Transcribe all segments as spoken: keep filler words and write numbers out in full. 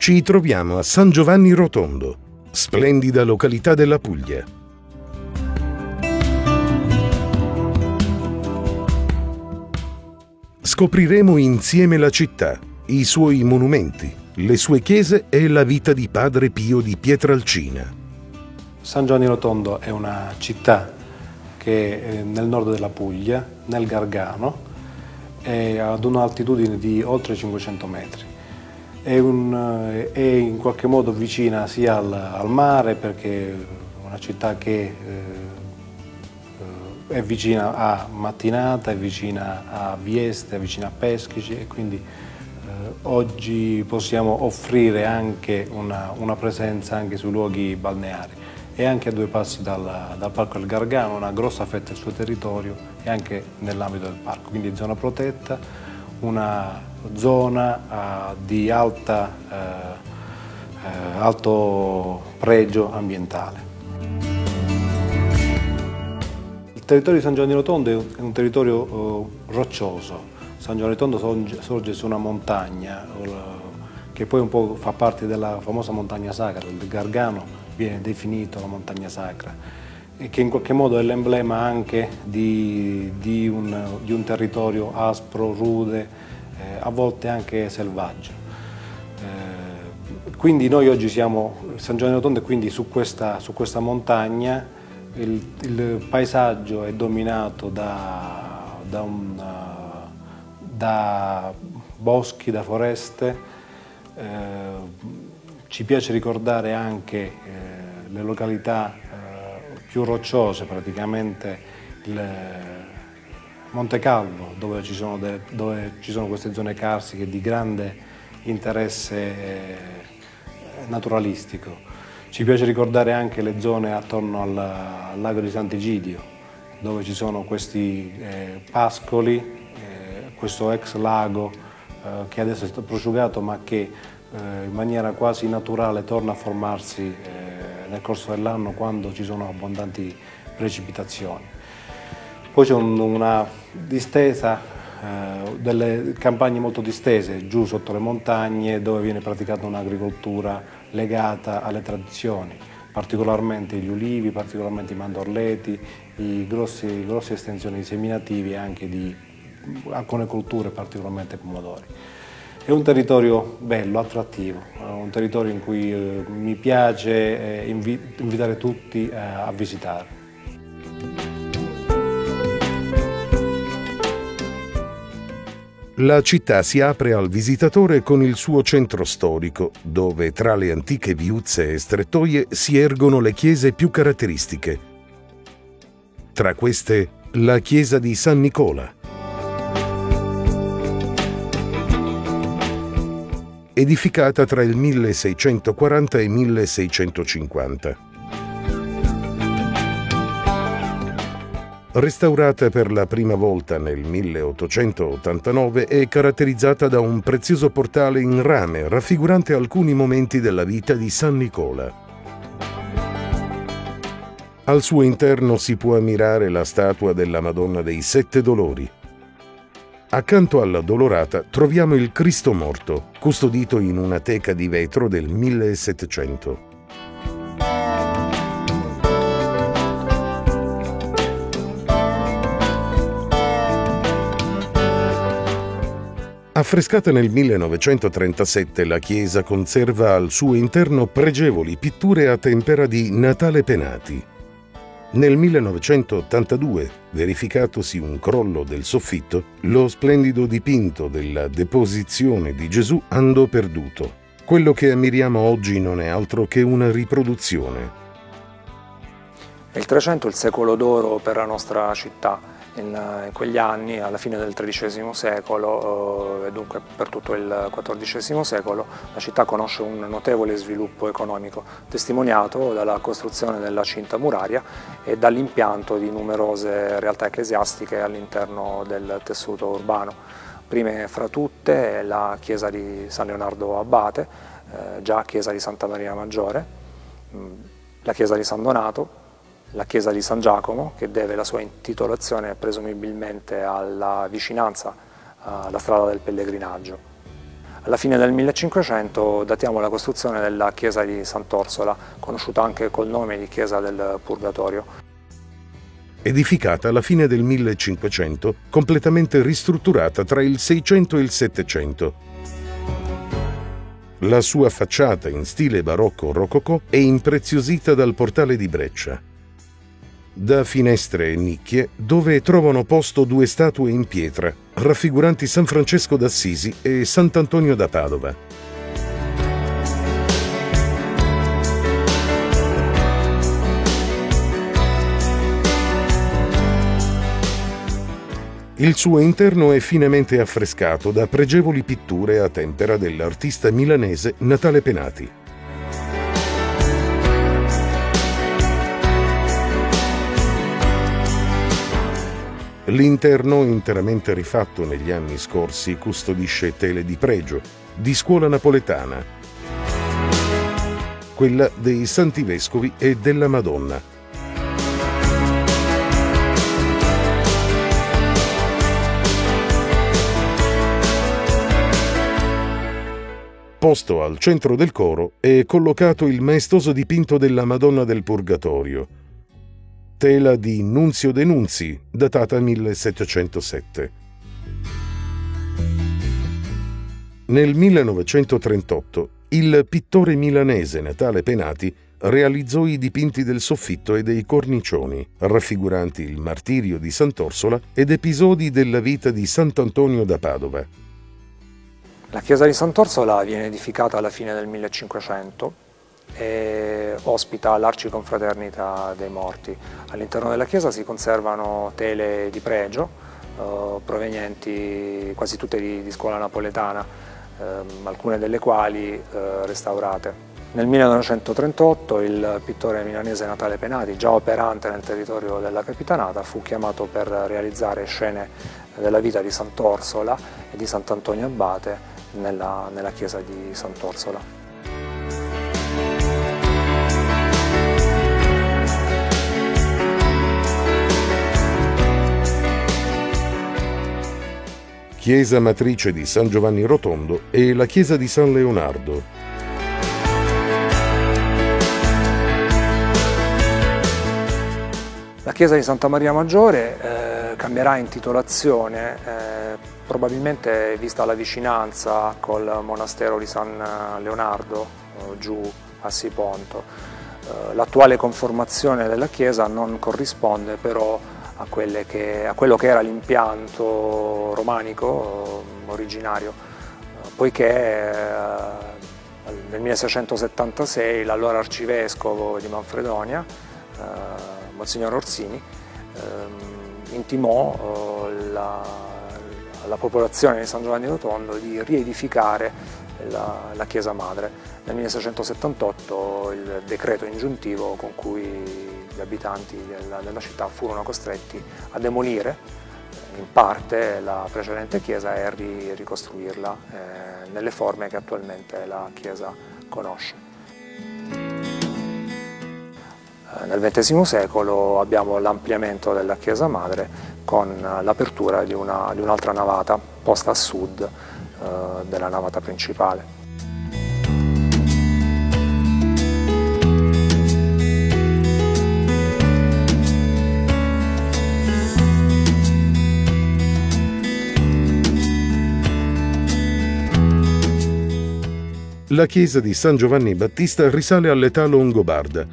ci troviamo a San Giovanni Rotondo, splendida località della Puglia. Scopriremo insieme la città, i suoi monumenti, le sue chiese e la vita di Padre Pio di Pietralcina. San Giovanni Rotondo è una città che è nel nord della Puglia, nel Gargano, è ad un'altitudine di oltre cinquecento metri. È, un, è in qualche modo vicina sia al, al mare, perché è una città che eh, è vicina a Mattinata, è vicina a Vieste, è vicina a Peschici, e quindi eh, oggi possiamo offrire anche una, una presenza anche sui luoghi balneari. È anche a due passi dal, dal Parco del Gargano, una grossa fetta del suo territorio è anche nell'ambito del parco, quindi zona protetta, una zona uh, di alta, uh, uh, alto pregio ambientale. Il territorio di San Giovanni Rotondo è un territorio uh, roccioso. San Giovanni Rotondo sorge, sorge su una montagna uh, che poi un po' fa parte della famosa montagna sacra, il Gargano viene definito la montagna sacra, e che in qualche modo è l'emblema anche di, di, un, di un territorio aspro, rude, a volte anche selvaggio. Eh, quindi noi oggi siamo San Giovanni Rotondo, e quindi su questa, su questa montagna il, il paesaggio è dominato da, da, un, da boschi, da foreste. Eh, ci piace ricordare anche eh, le località eh, più rocciose, praticamente il Monte Calvo, dove ci sono, de, dove ci sono queste zone carsiche di grande interesse eh, naturalistico. Ci piace ricordare anche le zone attorno al, al lago di Sant'Egidio, dove ci sono questi eh, pascoli, eh, questo ex lago eh, che adesso è stato prosciugato, ma che eh, in maniera quasi naturale torna a formarsi eh, nel corso dell'anno quando ci sono abbondanti precipitazioni. Poi c'è una distesa, eh, delle campagne molto distese giù sotto le montagne, dove viene praticata un'agricoltura legata alle tradizioni, particolarmente gli ulivi, particolarmente i mandorleti, i grossi, grossi estensioni seminativi anche di alcune colture, particolarmente pomodori. È un territorio bello, attrattivo, un territorio in cui eh, mi piace eh, invi- invitare tutti eh, a visitare. La città si apre al visitatore con il suo centro storico, dove tra le antiche viuzze e strettoie si ergono le chiese più caratteristiche. Tra queste, la chiesa di San Nicola. Edificata tra il milleseicentoquaranta e il milleseicentocinquanta. Restaurata per la prima volta nel milleottocentottantanove e caratterizzata da un prezioso portale in rame raffigurante alcuni momenti della vita di San Nicola. Al suo interno si può ammirare la statua della Madonna dei Sette Dolori. Accanto alla Dolorata troviamo il Cristo morto, custodito in una teca di vetro del millesettecento. Affrescata nel millenovecentotrentasette, la chiesa conserva al suo interno pregevoli pitture a tempera di Natale Penati. Nel millenovecentottantadue, verificatosi un crollo del soffitto, lo splendido dipinto della Deposizione di Gesù andò perduto. Quello che ammiriamo oggi non è altro che una riproduzione. Il Trecento è il secolo d'oro per la nostra città. In quegli anni, alla fine del tredicesimo secolo e dunque per tutto il quattordicesimo secolo, la città conosce un notevole sviluppo economico, testimoniato dalla costruzione della cinta muraria e dall'impianto di numerose realtà ecclesiastiche all'interno del tessuto urbano. Prime fra tutte la chiesa di San Leonardo Abate, già chiesa di Santa Maria Maggiore, la chiesa di San Donato, la chiesa di San Giacomo, che deve la sua intitolazione presumibilmente alla vicinanza alla strada del pellegrinaggio. Alla fine del millecinquecento datiamo la costruzione della chiesa di Sant'Orsola, conosciuta anche col nome di Chiesa del Purgatorio. Edificata alla fine del millecinquecento, completamente ristrutturata tra il seicento e il settecento. La sua facciata in stile barocco-rococò è impreziosita dal portale di breccia. Da finestre e nicchie, dove trovano posto due statue in pietra, raffiguranti San Francesco d'Assisi e Sant'Antonio da Padova. Il suo interno è finemente affrescato da pregevoli pitture a tempera dell'artista milanese Natale Penati. L'interno, interamente rifatto negli anni scorsi, custodisce tele di pregio, di scuola napoletana, quella dei Santi Vescovi e della Madonna. Posto al centro del coro è collocato il maestoso dipinto della Madonna del Purgatorio, tela di Nunzio De Nunzi, datata millesettecentosette. Nel millenovecentotrentotto il pittore milanese Natale Penati realizzò i dipinti del soffitto e dei cornicioni, raffiguranti il martirio di Sant'Orsola ed episodi della vita di Sant'Antonio da Padova. La chiesa di Sant'Orsola viene edificata alla fine del millecinquecento. E ospita l'arciconfraternita dei morti. All'interno della chiesa si conservano tele di pregio eh, provenienti quasi tutte di, di scuola napoletana, eh, alcune delle quali eh, restaurate. Nel millenovecentotrentotto il pittore milanese Natale Penati, già operante nel territorio della Capitanata, fu chiamato per realizzare scene della vita di Sant'Orsola e di Sant'Antonio Abate nella, nella chiesa di Sant'Orsola. Chiesa matrice di San Giovanni Rotondo e la chiesa di San Leonardo. La chiesa di Santa Maria Maggiore eh, cambierà intitolazione, eh, probabilmente vista la vicinanza col monastero di San Leonardo, eh, giù a Siponto. Eh, l'attuale conformazione della chiesa non corrisponde però A, che, a quello che era l'impianto romanico eh, originario, eh, poiché eh, nel milleseicentosettantasei l'allora arcivescovo di Manfredonia, eh, Monsignor Orsini, eh, intimò eh, la, alla popolazione di San Giovanni Rotondo di riedificare la, la chiesa madre. Nel milleseicentosettantotto il decreto ingiuntivo con cui gli abitanti della, della città furono costretti a demolire in parte la precedente chiesa e a ri, ricostruirla eh, nelle forme che attualmente la chiesa conosce. Eh, nel ventesimo secolo abbiamo l'ampliamento della chiesa madre con l'apertura di un'altra navata posta a sud eh, della navata principale. La chiesa di San Giovanni Battista risale all'età longobarda.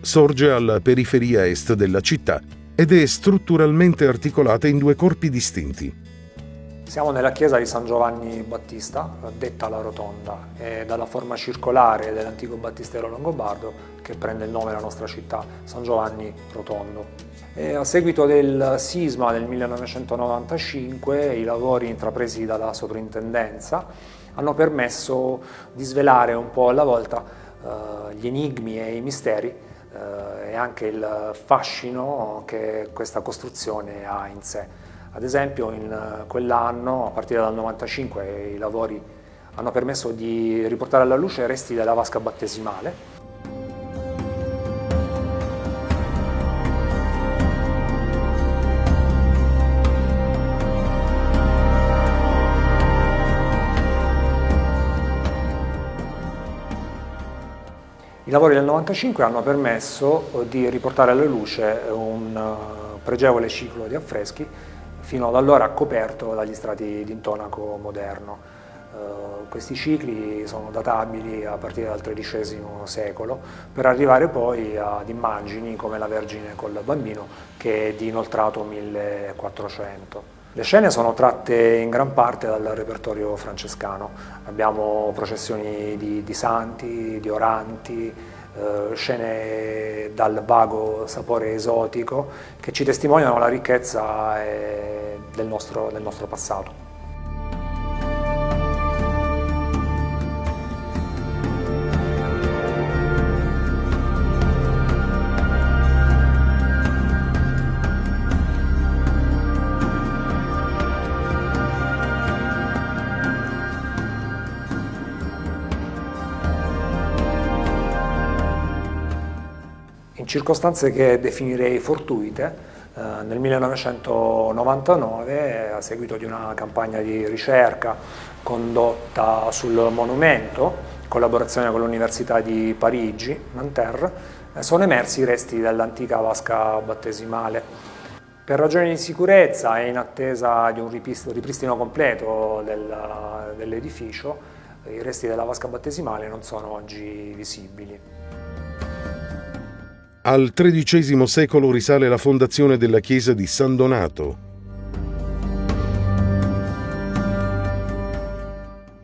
Sorge alla periferia est della città ed è strutturalmente articolata in due corpi distinti. Siamo nella chiesa di San Giovanni Battista, detta la Rotonda, è dalla forma circolare dell'antico battistero longobardo che prende il nome della nostra città, San Giovanni Rotondo. E a seguito del sisma del millenovecentonovantacinque, i lavori intrapresi dalla sovrintendenza hanno permesso di svelare un po' alla volta eh, gli enigmi e i misteri eh, e anche il fascino che questa costruzione ha in sé. Ad esempio in quell'anno, a partire dal millenovecentonovantacinque, i lavori hanno permesso di riportare alla luce i resti della vasca battesimale. lavori del novantacinque hanno permesso di riportare alla luce un pregevole ciclo di affreschi fino ad allora coperto dagli strati d'intonaco moderno. Uh, questi cicli sono databili a partire dal tredicesimo secolo per arrivare poi ad immagini come la Vergine col Bambino, che è di inoltrato millequattrocento. Le scene sono tratte in gran parte dal repertorio francescano. Abbiamo processioni di, di santi, di oranti, eh, scene dal vago sapore esotico che ci testimoniano la ricchezza eh, del, nostro, del nostro passato. Circostanze che definirei fortuite, eh, nel millenovecentonovantanove, a seguito di una campagna di ricerca condotta sul monumento, in collaborazione con l'Università di Parigi, Nanterre, eh, sono emersi i resti dell'antica vasca battesimale. Per ragioni di sicurezza e in attesa di un ripristino completo del, dell'edificio, i resti della vasca battesimale non sono oggi visibili. Al tredicesimo secolo risale la fondazione della chiesa di San Donato.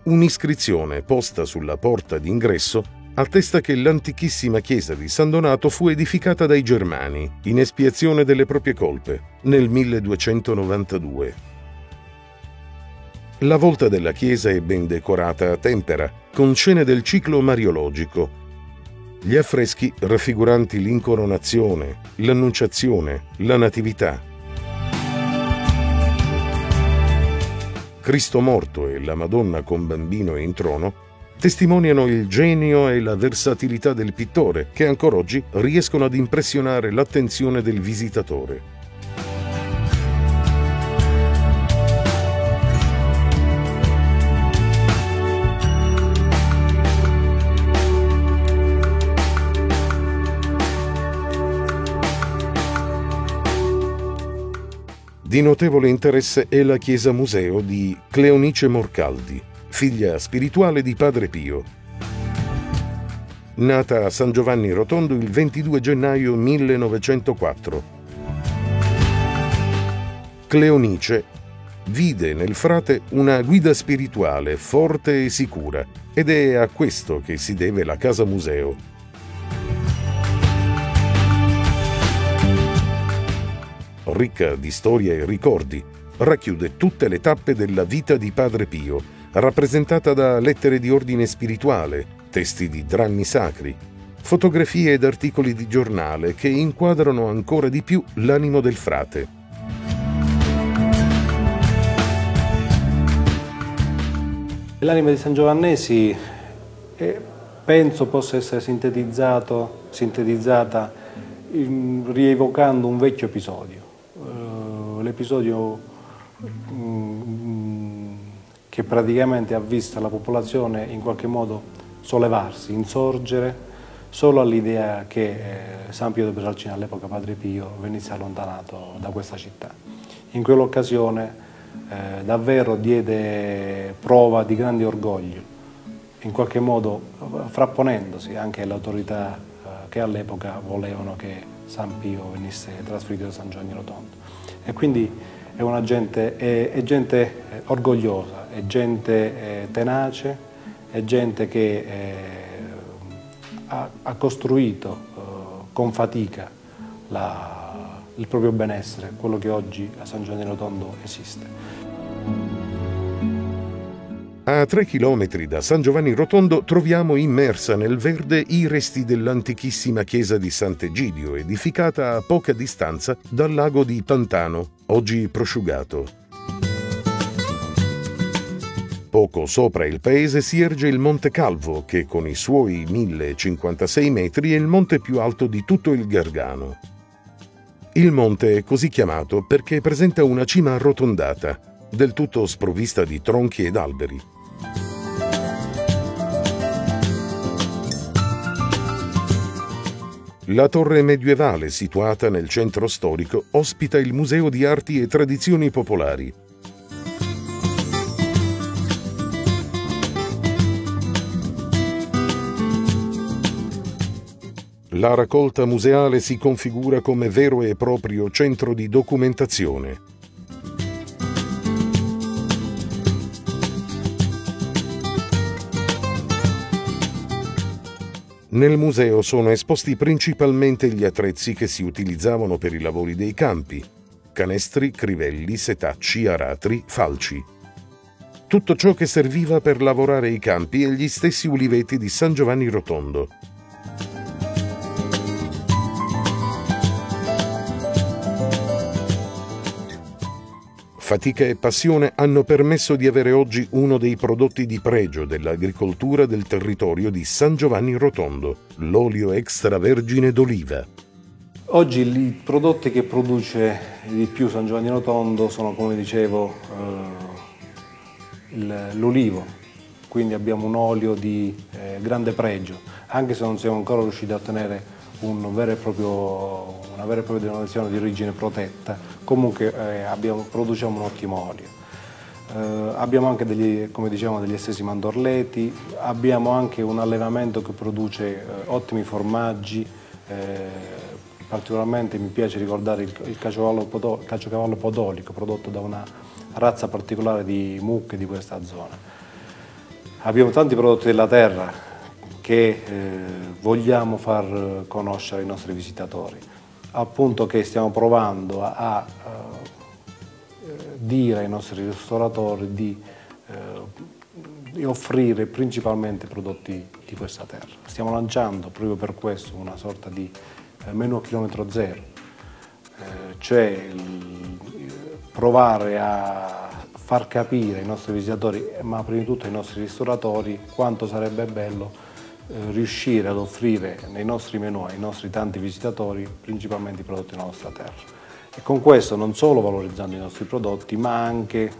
Un'iscrizione posta sulla porta d'ingresso attesta che l'antichissima chiesa di San Donato fu edificata dai Germani in espiazione delle proprie colpe nel milleduecentonovantadue. La volta della chiesa è ben decorata a tempera con scene del ciclo mariologico. Gli affreschi raffiguranti l'incoronazione, l'annunciazione, la natività. Cristo morto e la Madonna con Bambino in trono testimoniano il genio e la versatilità del pittore che ancora oggi riescono ad impressionare l'attenzione del visitatore. Di notevole interesse è la chiesa museo di Cleonice Morcaldi, figlia spirituale di Padre Pio. Nata a San Giovanni Rotondo il ventidue gennaio millenovecentoquattro. Cleonice vide nel frate una guida spirituale forte e sicura ed è a questo che si deve la casa museo. Ricca di storia e ricordi, racchiude tutte le tappe della vita di Padre Pio, rappresentata da lettere di ordine spirituale, testi di drammi sacri, fotografie ed articoli di giornale che inquadrano ancora di più l'animo del frate. L'animo dei San Giovannesi eh, penso possa essere sintetizzato, sintetizzata in, rievocando un vecchio episodio. L'episodio che praticamente ha visto la popolazione in qualche modo sollevarsi, insorgere, solo all'idea che San Pio di Pietralcina, all'epoca Padre Pio, venisse allontanato da questa città. In quell'occasione eh, davvero diede prova di grande orgoglio, in qualche modo frapponendosi anche alle autorità eh, che all'epoca volevano che San Pio venisse trasferito da San Giovanni Rotondo. E quindi è, una gente, è, è gente orgogliosa, è gente eh, tenace, è gente che eh, ha, ha costruito eh, con fatica la, il proprio benessere, quello che oggi a San Giovanni Rotondo esiste. A tre chilometri da San Giovanni Rotondo troviamo immersa nel verde i resti dell'antichissima chiesa di Sant'Egidio, edificata a poca distanza dal lago di Pantano, oggi prosciugato. Poco sopra il paese si erge il Monte Calvo, che con i suoi millecinquantasei metri è il monte più alto di tutto il Gargano. Il monte è così chiamato perché presenta una cima arrotondata, del tutto sprovvista di tronchi ed alberi. La torre medievale, situata nel centro storico, ospita il Museo di Arti e Tradizioni Popolari. La raccolta museale si configura come vero e proprio centro di documentazione. Nel museo sono esposti principalmente gli attrezzi che si utilizzavano per i lavori dei campi: canestri, crivelli, setacci, aratri, falci. Tutto ciò che serviva per lavorare i campi e gli stessi uliveti di San Giovanni Rotondo. Fatica e passione hanno permesso di avere oggi uno dei prodotti di pregio dell'agricoltura del territorio di San Giovanni Rotondo, l'olio extravergine d'oliva. Oggi i prodotti che produce di più San Giovanni Rotondo sono, come dicevo, eh, l'olivo. Quindi abbiamo un olio di eh, grande pregio, anche se non siamo ancora riusciti a ottenere un vero e proprio, una vera e propria denominazione di origine protetta, comunque eh, abbiamo, produciamo un ottimo olio. Eh, abbiamo anche degli, come diciamo, degli estesi mandorleti, abbiamo anche un allevamento che produce eh, ottimi formaggi, eh, particolarmente mi piace ricordare il, il caciocavallo podolico, caciocavallo podolico prodotto da una razza particolare di mucche di questa zona. Abbiamo tanti prodotti della terra che eh, vogliamo far conoscere ai nostri visitatori, appunto, che stiamo provando a, a, a dire ai nostri ristoratori di, eh, di offrire principalmente prodotti di questa terra. Stiamo lanciando proprio per questo una sorta di eh, menù a chilometro zero, eh, cioè il, provare a far capire ai nostri visitatori, ma prima di tutto ai nostri ristoratori, quanto sarebbe bello riuscire ad offrire nei nostri menù ai nostri tanti visitatori principalmente i prodotti della nostra terra, e con questo non solo valorizzando i nostri prodotti, ma anche eh,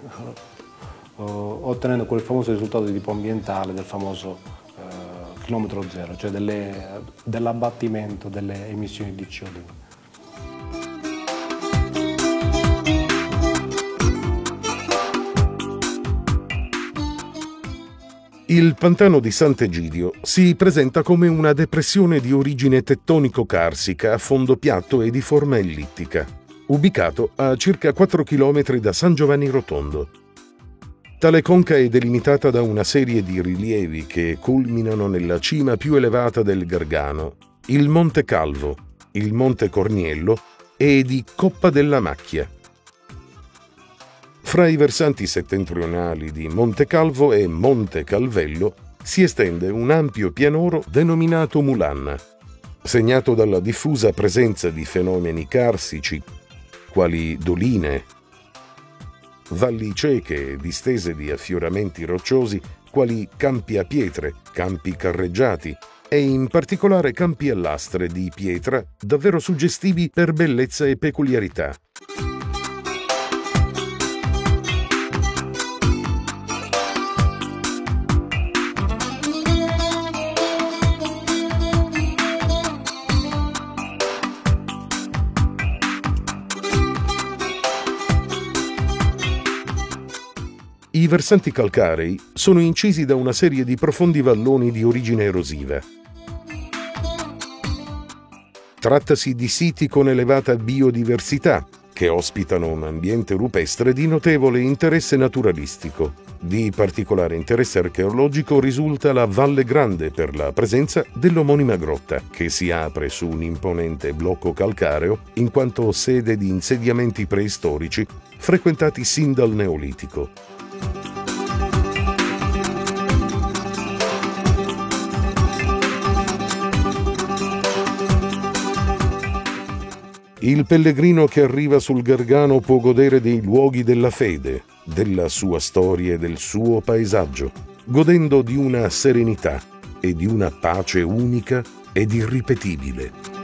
ottenendo quel famoso risultato di tipo ambientale del famoso eh, chilometro zero, cioè delle, dell'abbattimento delle emissioni di C O due. Il pantano di Sant'Egidio si presenta come una depressione di origine tettonico-carsica a fondo piatto e di forma ellittica, ubicato a circa quattro chilometri da San Giovanni Rotondo. Tale conca è delimitata da una serie di rilievi che culminano nella cima più elevata del Gargano, il Monte Calvo, il Monte Corniello e di Coppa della Macchia. Fra i versanti settentrionali di Monte Calvo e Monte Calvello si estende un ampio pianoro denominato Mulanna, segnato dalla diffusa presenza di fenomeni carsici, quali doline, valli cieche e distese di affioramenti rocciosi, quali campi a pietre, campi carreggiati e in particolare campi a lastre di pietra davvero suggestivi per bellezza e peculiarità. I versanti calcarei sono incisi da una serie di profondi valloni di origine erosiva. Trattasi di siti con elevata biodiversità, che ospitano un ambiente rupestre di notevole interesse naturalistico. Di particolare interesse archeologico risulta la Valle Grande per la presenza dell'omonima grotta, che si apre su un imponente blocco calcareo in quanto sede di insediamenti preistorici frequentati sin dal Neolitico. Il pellegrino che arriva sul Gargano può godere dei luoghi della fede, della sua storia e del suo paesaggio, godendo di una serenità e di una pace unica ed irripetibile.